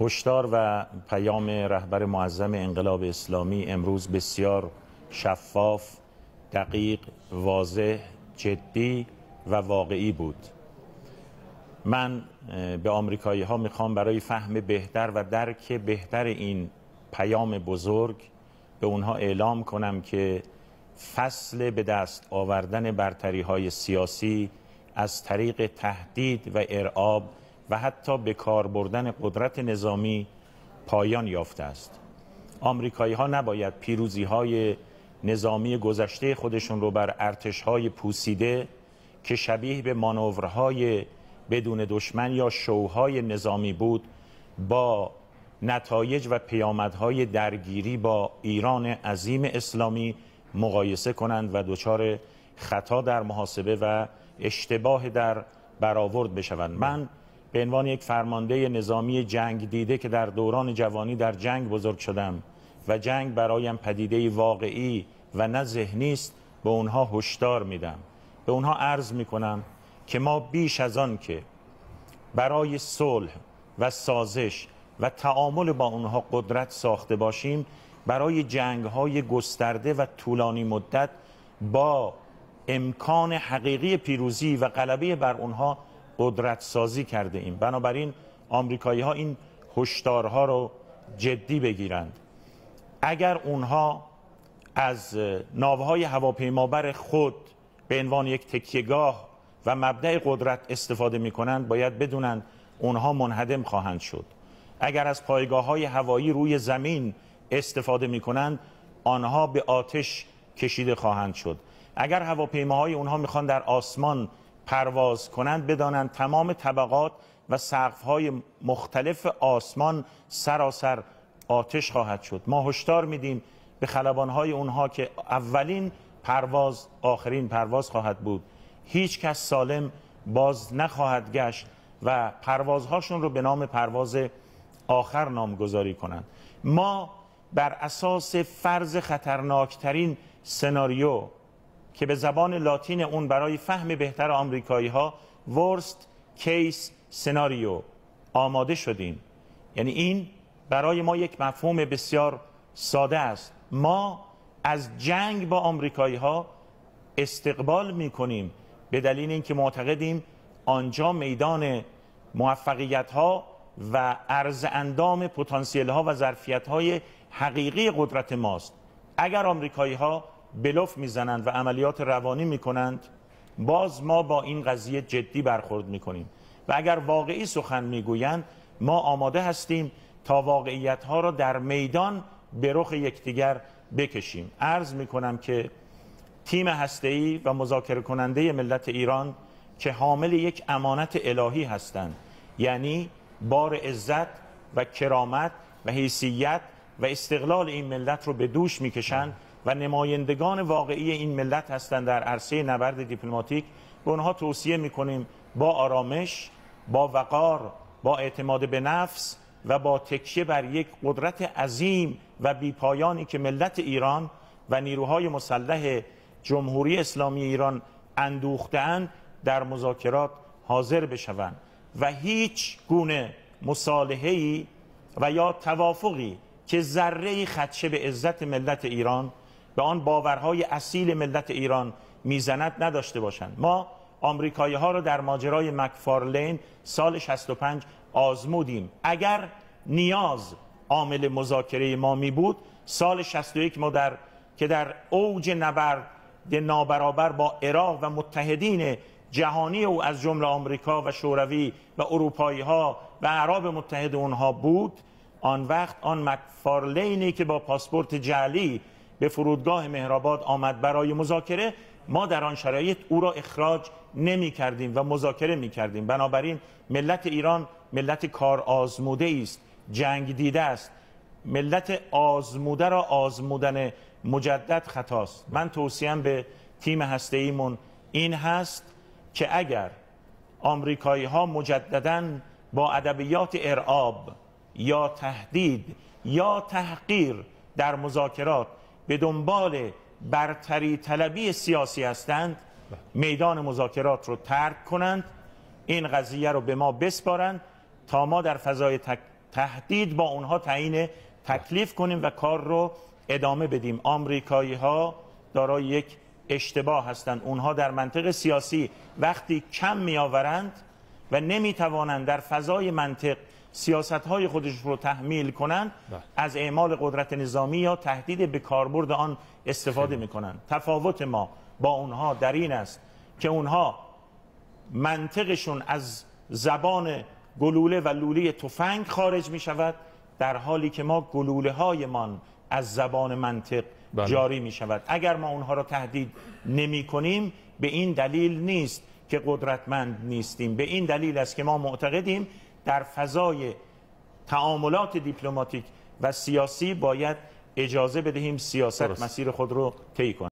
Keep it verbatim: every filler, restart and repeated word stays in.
هشدار و پیام رهبر معظم انقلاب اسلامی امروز بسیار شفاف، دقیق، واضح، جدی و واقعی بود. من به آمریکایی ها میخوام برای فهم بهتر و درک بهتر این پیام بزرگ به اونها اعلام کنم که فصل به دست آوردن برتری های سیاسی از طریق تهدید و ارعاب و حتی به کار بردن قدرت نظامی پایان یافته است. آمریکایی ها نباید پیروزی های نظامی گذشته خودشون رو بر ارتش های پوسیده که شبیه به مانورهای بدون دشمن یا شوهای نظامی بود با نتایج و پیامدهای درگیری با ایران عظیم اسلامی مقایسه کنند و دچار خطا در محاسبه و اشتباه در برآورد بشوند. من به عنوان یک فرمانده نظامی جنگ دیده که در دوران جوانی در جنگ بزرگ شدم و جنگ برایم پدیده واقعی و نه ذهنی است، به اونها هشدار میدم، به اونها عرض میکنم که ما بیش از آن که برای صلح و سازش و تعامل با اونها قدرت ساخته باشیم، برای جنگ‌های گسترده و طولانی مدت با امکان حقیقی پیروزی و غلبه بر اونها قدرت سازی کرده ایم. بنابراین آمریکایی‌ها این هشدارها رو جدی بگیرند. اگر اونها از ناوهای هواپیمابر خود به عنوان یک تکیه‌گاه و مبدأ قدرت استفاده می‌کنند، باید بدونند اونها منهدم خواهند شد. اگر از پایگاه‌های هوایی روی زمین استفاده می‌کنند، آنها به آتش کشیده خواهند شد. اگر هواپیماهای اونها می‌خوان در آسمان پرواز کنند، بدانند تمام طبقات و سقف‌های مختلف آسمان سراسر آتش خواهد شد. ما هشدار میدیم به خلبان‌های اونها که اولین پرواز آخرین پرواز خواهد بود. هیچ کس سالم باز نخواهد گشت و پروازهاشون رو به نام پرواز آخر نامگذاری کنند. ما بر اساس فرض خطرناکترین سناریو که به زبان لاتین اون برای فهم بهتر آمریکایی ها ورست کیس سناریو آماده شدیم. یعنی این برای ما یک مفهوم بسیار ساده است. ما از جنگ با آمریکایی ها استقبال می کنیم به دلیل اینکه معتقدیم آنجا میدان موفقیت ها و عرض اندام پتانسیل ها و ظرفیت های حقیقی قدرت ماست. اگر آمریکایی ها بلوف میزنند و عملیات روانی میکنند، باز ما با این قضیه جدی برخورد میکنیم و اگر واقعی سخن میگویند، ما آماده هستیم تا واقعیت ها را در میدان به رخ یکدیگر بکشیم. عرض میکنم که تیم هسته‌ای و مذاکره کننده ملت ایران که حامل یک امانت الهی هستند، یعنی بار عزت و کرامت و حیثیت و استقلال این ملت رو به دوش میکشند و نمایندگان واقعی این ملت هستند در عرصه نبرد دیپلماتیک، به اونها توصیه میکنیم با آرامش، با وقار، با اعتماد به نفس و با تکیه بر یک قدرت عظیم و بیپایانی که ملت ایران و نیروهای مسلح جمهوری اسلامی ایران اندوخته‌اند، در مذاکرات حاضر بشوند و هیچ گونه مصالحه‌ای و یا توافقی که ذره‌ای خدشه به عزت ملت ایران، به آن باورهای اصیل ملت ایران میزند نداشته باشند. ما آمریکایی‌ها را در ماجرای مکفارلین سال شصت و پنج آزمودیم. اگر نیاز عامل مذاکره ما می بود، سال شصت و یک ما در که در اوج نبرد نابرابر با عراق و متحدین جهانی او از جمله آمریکا و شوروی و اروپایی ها و عرب متحد اونها بود، آن وقت آن مکفارلینی که با پاسپورت جعلی به فرودگاه مهرآباد آمد برای مذاکره، ما در آن شرایط او را اخراج نمی کردیم و مذاکره می کردیم. بنابراین ملت ایران ملت کار آزموده است، جنگ دیده است. ملت آزموده را آزمودن مجدد خطاست. من توصیهم به تیم هسته‌ایمون این هست که اگر آمریکایی ها مجدداً با ادبیات ارعاب یا تهدید یا تحقیر در مذاکرات به دنبال برتری طلبی سیاسی هستند، میدان مذاکرات رو ترک کنند، این قضیه رو به ما بسپارند تا ما در فضای تهدید با اونها تعیین تکلیف کنیم و کار رو ادامه بدیم. آمریکایی ها دارای یک اشتباه هستند. اونها در منطق سیاسی وقتی کم میآورند و نمیتوانند در فضای منطق سیاستهای خودش رو تحمیل کنند، از اعمال قدرت نظامی یا تهدید به کاربرد آن استفاده میکنند. تفاوت ما با اونها در این است که اونها منطقشون از زبان گلوله و لوله تفنگ خارج می شود، در حالی که ما گلوله هایمان از زبان منطق بله. جاری می شود. اگر ما اونها را تهدید نمی کنیم، به این دلیل نیست که قدرتمند نیستیم، به این دلیل است که ما معتقدیم در فضای تعاملات دیپلماتیک و سیاسی باید اجازه بدهیم سیاست درست. مسیر خود رو طی کند.